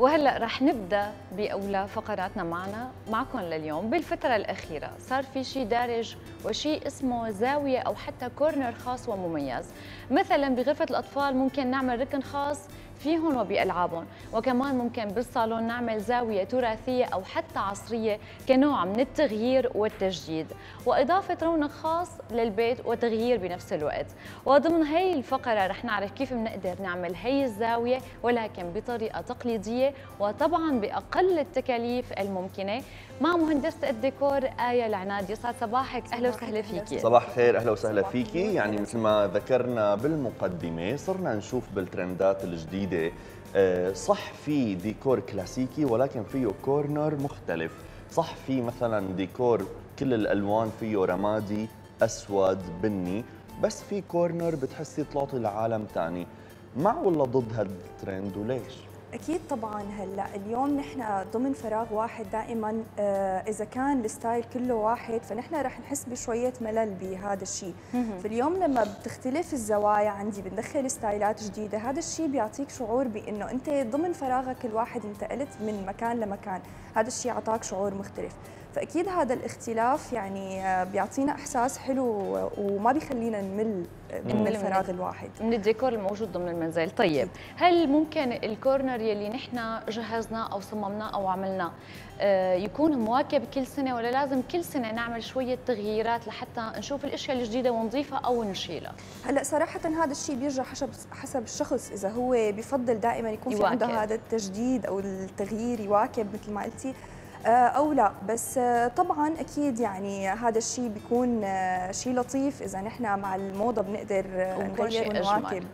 وهلأ رح نبدأ بأولى فقراتنا معكم لليوم. بالفترة الأخيرة صار في شيء دارج وشيء اسمه زاوية أو حتى كورنر خاص ومميز. مثلا بغرفة الأطفال ممكن نعمل ركن خاص فيهم وبألعابهم، وكمان ممكن بالصالون نعمل زاوية تراثية أو حتى عصرية كنوع من التغيير والتجديد وإضافة رونق خاص للبيت وتغيير بنفس الوقت. وضمن هي الفقرة رح نعرف كيف بنقدر نعمل هي الزاوية ولكن بطريقة تقليدية وطبعا بأقل التكاليف الممكنة مع مهندسة الديكور آية العناد. يسعد صباحك، أهلا وسهلا فيكي. صباح الخير، أهلا وسهلا فيكي. يعني مثل ما ذكرنا بالمقدمة صرنا نشوف بالترندات الجديدة صح في ديكور كلاسيكي ولكن فيه كورنر مختلف، صح في مثلا ديكور كل الالوان فيه رمادي اسود بني، بس في كورنر بتحسي طلعتي لعالم ثاني. مع ولا ضد هالترند وليش؟ أكيد طبعاً. هلأ اليوم نحن ضمن فراغ واحد دائماً، إذا كان الستايل كله واحد فنحن رح نحس بشوية ملل بهذا الشيء. فاليوم لما بتختلف الزوايا عندي بندخل ستايلات جديدة، هذا الشيء بيعطيك شعور بأنه أنت ضمن فراغك الواحد انتقلت من مكان لمكان، هذا الشيء عطاك شعور مختلف. فأكيد هذا الاختلاف يعني بيعطينا إحساس حلو وما بيخلينا نمل من الفراغ الواحد من الديكور الموجود ضمن المنزل. طيب هل ممكن الكورنر يلي نحن جهزناه أو صممناه أو عملناه يكون مواكب كل سنة، ولا لازم كل سنة نعمل شوية تغييرات لحتى نشوف الأشياء الجديدة ونضيفها أو نشيلها؟ هلأ صراحة هذا الشيء بيرجع حسب الشخص، إذا هو بفضل دائما يكون في عنده هذا التجديد أو التغيير يواكب مثل ما قلتي أو لا. بس طبعاً أكيد يعني هذا الشيء بيكون شيء لطيف إذا نحن مع الموضة بنقدر نغير ونواكب.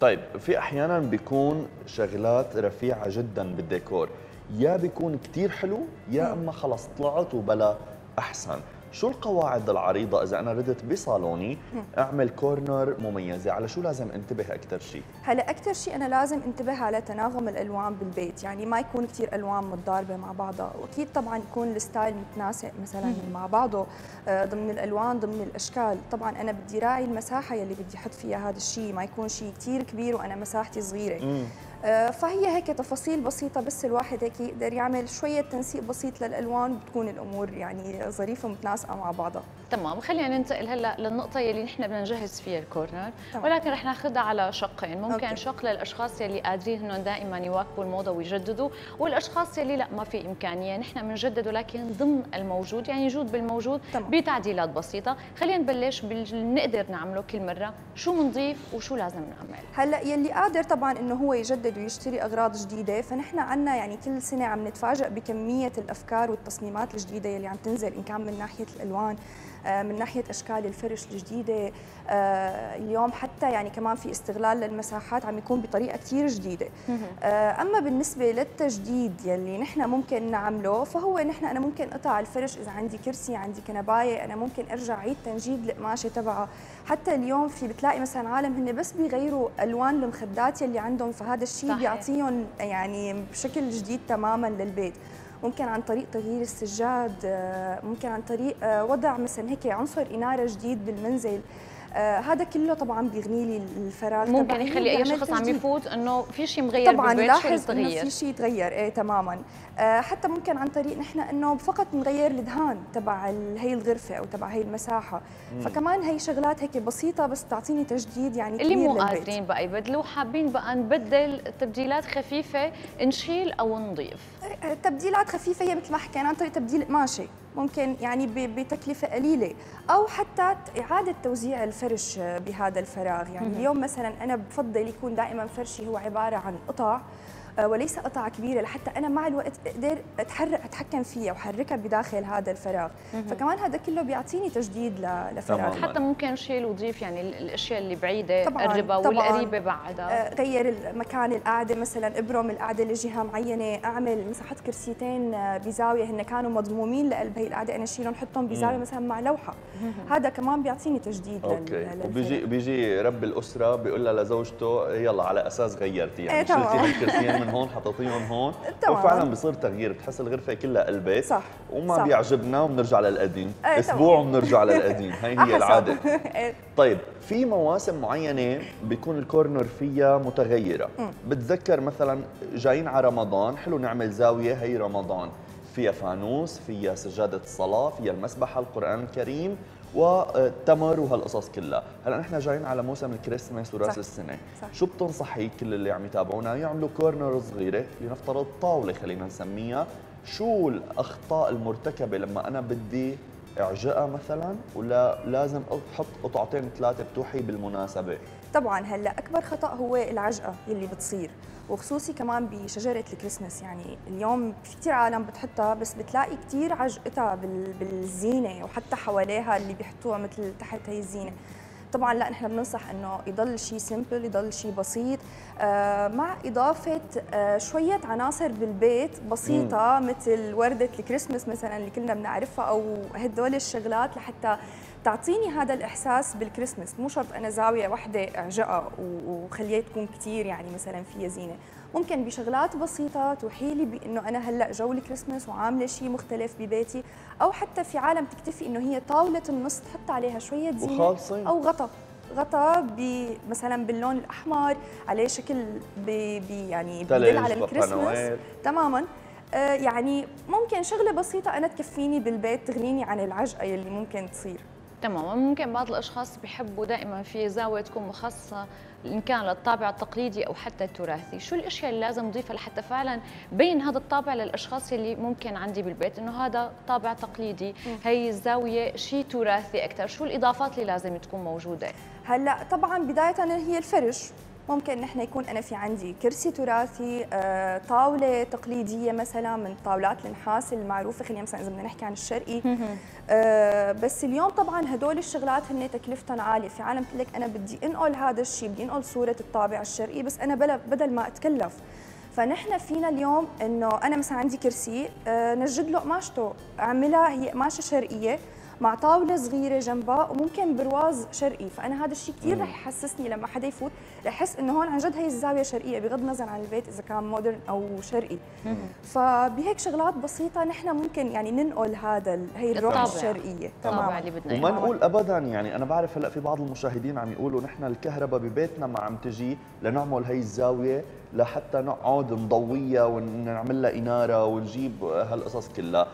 طيب في أحياناً بيكون شغلات رفيعة جداً بالديكور، يا بيكون كتير حلو يا أما خلص طلعت وبلا أحسن. شو القواعد العريضة إذا أنا ردت بصالوني أعمل كورنر مميزة؟ على شو لازم انتبه أكثر شيء؟ هلا أكثر شيء أنا لازم انتبه على تناغم الألوان بالبيت، يعني ما يكون كثير ألوان متضاربة مع بعضها، وأكيد طبعاً يكون الستايل متناسق مثلاً مع بعضه ضمن الألوان ضمن الأشكال. طبعاً أنا بدي راعي المساحة يلي بدي أحط فيها هذا الشيء، ما يكون شيء كثير كبير وأنا مساحتي صغيرة. فهي هيك تفاصيل بسيطة بس الواحد هيك يقدر يعمل شوية تنسيق بسيط للألوان وبتكون الأمور يعني ظريفة ومتناسقة مع بعضها. تمام، خلينا ننتقل هلا للنقطة يلي نحن بدنا نجهز فيها الكورنر، ولكن رح ناخذها على شقين، ممكن أوكي. شق للأشخاص يلي قادرين إنهم دائما يواكبوا الموضة ويجددوا، والأشخاص يلي لا ما في إمكانية، نحن بنجدد ولكن ضمن الموجود، يعني جود بالموجود. تمام. بتعديلات بسيطة. خلينا نبلش بنقدر نعمله كل مرة، شو بنضيف وشو لازم نعمل؟ هلا يلي قادر طبعا إنه هو يجدد ويشتري أغراض جديدة، فنحن عنا يعني كل سنة عم نتفاجأ بكمية الأفكار والتصميمات الجديدة يلي عم تنزل، إن كان من ناحية الألوان من ناحية أشكال الفرش الجديدة. اليوم حتى يعني كمان في استغلال للمساحات عم يكون بطريقة كتير جديدة. أما بالنسبة للتجديد يلي نحن ممكن نعمله فهو نحن أنا ممكن أقطع الفرش، إذا عندي كرسي عندي كنباية أنا ممكن أرجع أعيد تنجيد القماشة تبعها. حتى اليوم في بتلاقي مثلا عالم هن بس بيغيروا ألوان المخدات يلي عندهم، فهذا الشيء بيعطيهم يعني بشكل جديد تماما للبيت، ممكن عن طريق تغيير السجاد، ممكن عن طريق وضع مثلا هيك عنصر إنارة جديد بالمنزل. هذا كله طبعا بيغني لي الفراغ، ممكن يخلي اي شخص عم يفوت انه في شيء مغير طبعا لاحظ انه في شيء تغير. ايه تماما. حتى ممكن عن طريق نحن انه فقط نغير الدهان تبع هي الغرفه او تبع هي المساحه. فكمان هي شغلات هيك بسيطه بس بتعطيني تجديد يعني كبير. اللي مو قادرين بقى يبدلوا حابين بقى نبدل تبديلات خفيفه، نشيل او نضيف. تبديلات خفيفه هي مثل ما حكينا عن طريق تبديل قماشه ممكن يعني بتكلفة قليلة، أو حتى إعادة توزيع الفرش بهذا الفراغ. يعني اليوم مثلا أنا بفضل يكون دائما فرشي هو عبارة عن قطع وليس قطع كبيرة لحتى أنا مع الوقت أقدر أتحكم فيها وحركها بداخل هذا الفراغ. فكمان هذا كله بيعطيني تجديد لفراغ. حتى ممكن شيل وضيف، يعني الأشياء اللي بعيدة قربها والقريبة بعدها، غير مكان القعدة مثلا، أبرم القعدة لجهة معينة، أعمل مساحات كرسيتين بزاوية هن كانوا مضمومين لقلب هي القعدة أنا أشيلهم حطهم بزاوية مثلا مع لوحة. هذا كمان بيعطيني تجديد. وبيجي رب الأسرة بيقول لها لزوجته يلا على أساس غيرتي يعني شلتي الكرسيين حطيتيهم هون حطيتيهم هون طبعاً. وفعلا بصير تغيير، بتحس الغرفه كلها البيت صح وما صح. بيعجبنا وبنرجع للقديم اسبوع وبنرجع للقديم، هي هي العاده. طيب في مواسم معينه بيكون الكورنر فيها متغيره، بتذكر مثلا جايين على رمضان حلو نعمل زاويه، هي رمضان فيها فانوس، فيها سجاده الصلاه، فيها المسبحه، القران الكريم والتمر وهالقصص كلها. هلا نحن جايين على موسم الكريسماس وراس صح. السنه صح. شو بتنصحي كل اللي عم يتابعونا يعملوا كورنر صغيره، لنفترض طاوله خلينا نسميها، شو الاخطاء المرتكبه لما انا بدي اعجقها مثلا، ولا لازم احط قطعتين ثلاثه بتوحي بالمناسبه؟ طبعا هلا اكبر خطا هو العجقه يلي بتصير، وخصوصي كمان بشجره الكريسماس. يعني اليوم في كثير عالم بتحطها، بس بتلاقي كثير عجقتها بالزينه وحتى حواليها اللي بيحطوها مثل تحت هي الزينه. طبعا لا، نحن بننصح انه يضل شيء سمبل، يضل شيء بسيط، مع اضافه شويه عناصر بالبيت بسيطه مثل ورده الكريسماس مثلا اللي كلنا بنعرفها، او هدول الشغلات لحتى تعطيني هذا الاحساس بالكريسماس. مو شرط انا زاويه واحده اعجقها وخليها تكون كثير يعني مثلا فيها زينه، ممكن بشغلات بسيطه توحيلي بانه انا هلا جو الكريسماس وعامله شيء مختلف ببيتي. او حتى في عالم تكتفي انه هي طاوله النص تحط عليها شويه زينه وخالصين. او غطا مثلا باللون الاحمر عليه شكل يعني بدل على الكريسماس تماما. يعني ممكن شغله بسيطه انا تكفيني بالبيت، تغنيني عن العجقه يلي ممكن تصير. تماما. ممكن بعض الاشخاص بيحبوا دائما في زاويه تكون مخصصه ان كان للطابع التقليدي او حتى التراثي. شو الاشياء اللي لازم نضيفها لحتى فعلا بين هذا الطابع للاشخاص اللي ممكن عندي بالبيت انه هذا طابع تقليدي، هي الزاويه شيء تراثي اكثر؟ شو الاضافات اللي لازم تكون موجوده؟ هلا طبعا بدايه هي الفرش، ممكن نحن يكون انا في عندي كرسي تراثي، طاوله تقليديه مثلا من طاولات النحاس المعروفه، خلينا مثلا اذا بدنا نحكي عن الشرقي. بس اليوم طبعا هدول الشغلات هن تكلفتهم عاليه. في عالم بتقول لك انا بدي انقل هذا الشيء، بدي انقل صوره الطابع الشرقي، بس انا بدل ما اتكلف. فنحن فينا اليوم انه انا مثلا عندي كرسي، نجد له قماشته، اعملها هي قماشه شرقيه مع طاولة صغيرة جنبها وممكن برواز شرقي. فأنا هذا الشيء كثير رح يحسسني لما حدا يفوت رح يحس إنه هون عن جد هي الزاوية شرقية، بغض النظر عن البيت إذا كان مودرن أو شرقي. فبهيك شغلات بسيطة نحن ممكن يعني ننقل هي الروح الشرقية تمام اللي بدنا. وما نقول أبداً، يعني أنا بعرف هلا في بعض المشاهدين عم يقولوا نحن الكهرباء ببيتنا ما عم تجي لنعمل هي الزاوية لحتى نقعد نضويها ونعمل لها إنارة ونجيب هالقصص كلها.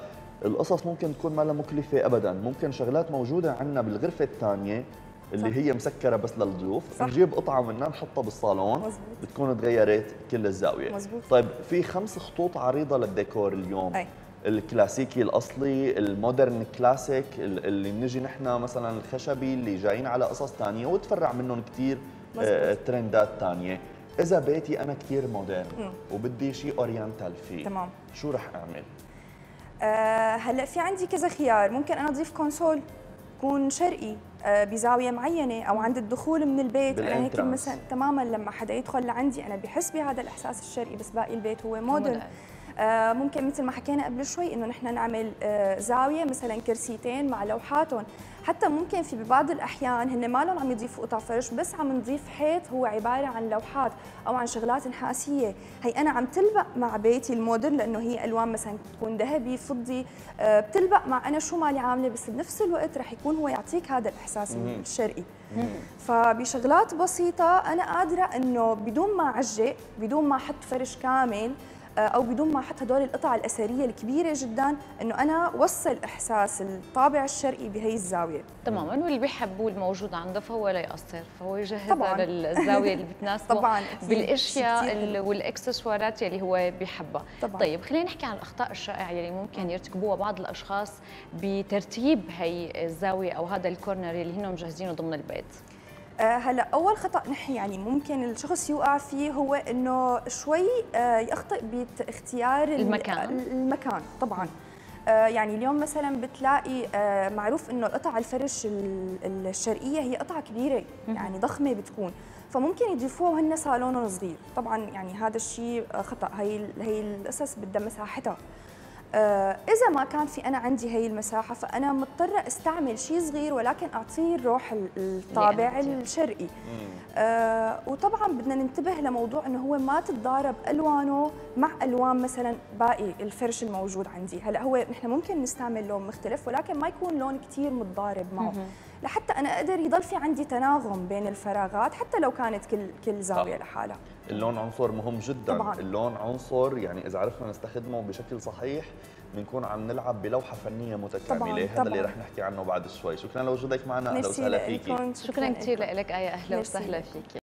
القصص ممكن تكون ما لها مكلفة أبداً، ممكن شغلات موجودة عندنا بالغرفة الثانية اللي صح. هي مسكرة بس للضيوف، نجيب قطعة منها نحطها بالصالون مزبوط. بتكون تغيرت كل الزاوية مزبوط. طيب في 5 خطوط عريضة للديكور اليوم، أي. الكلاسيكي الأصلي، المودرن كلاسيك اللي بنجي نحن مثلاً، الخشبي اللي جايين على قصص ثانية وتفرع منهم كثير ترندات ثانية. إذا بيتي أنا كثير مودرن وبدي شيء أورينتال فيه تمام، شو رح أعمل؟ هلا في عندي كذا خيار. ممكن انا اضيف كونسول يكون شرقي بزاويه معينه، او عند الدخول من البيت انا هيك مثلا تماما لما حدا يدخل لعندي انا بحس بهذا الاحساس الشرقي، بس باقي البيت هو مودرن. ممكن مثل ما حكينا قبل شوي انه نحن نعمل زاويه مثلا كرسيتين مع لوحاتهم. حتى ممكن في ببعض الاحيان هن ما لهم عم يضيفوا قطع فرش، بس عم نضيف حيط هو عباره عن لوحات او عن شغلات نحاسيه، هي انا عم تلبق مع بيتي المودرن لانه هي الوان مثلا تكون ذهبي فضي، بتلبق مع انا شو مالي عامله، بس بنفس الوقت رح يكون هو يعطيك هذا الاحساس الشرقي. فبشغلات بسيطه انا قادره انه بدون ما اعجق، بدون ما احط فرش كامل، او بدون ما احط هدول القطع الاثريه الكبيره جدا، انه انا وصل احساس الطابع الشرقي بهي الزاويه تماما. واللي بيحبوه الموجود عنده فهو لا يقصر، فهو يجهزها للزاويه اللي بتناسبه طبعا بالاشياء والاكسسوارات يلي هو بيحبها. طيب خلينا نحكي عن الاخطاء الشائعه يلي ممكن يرتكبوها بعض الاشخاص بترتيب هي الزاويه او هذا الكورنر اللي هن مجهزينه ضمن البيت. هلا اول خطا نحن يعني ممكن الشخص يوقع فيه هو انه شوي يخطئ باختيار المكان طبعا. يعني اليوم مثلا بتلاقي معروف انه قطع الفرش الشرقيه هي قطعه كبيره يعني ضخمه بتكون، فممكن يضيفوها وهن صالونهم صغير. طبعا يعني هذا الشيء خطا، هي القصص بدها مساحتها. إذا ما كان في أنا عندي هي المساحة فأنا مضطرة استعمل شيء صغير ولكن أعطيه روح الطابع الشرقي. وطبعا بدنا ننتبه لموضوع أنه هو ما تتضارب ألوانه مع ألوان مثلا باقي الفرش الموجود عندي. هلأ هو نحن ممكن نستعمل لون مختلف ولكن ما يكون لون كتير متضارب معه لحتى أنا أقدر يضل في عندي تناغم بين الفراغات حتى لو كانت كل زاوية لحالها. اللون عنصر مهم جدا طبعاً. اللون عنصر يعني إذا عرفنا نستخدمه بشكل صحيح بنكون عم نلعب بلوحة فنية متكاملة. هذا اللي رح نحكي عنه بعد شوي. شكرا لوجودك معنا. أهلا وسهلا فيكي. شكرا كثير لك آية. أهلا وسهلا فيكي.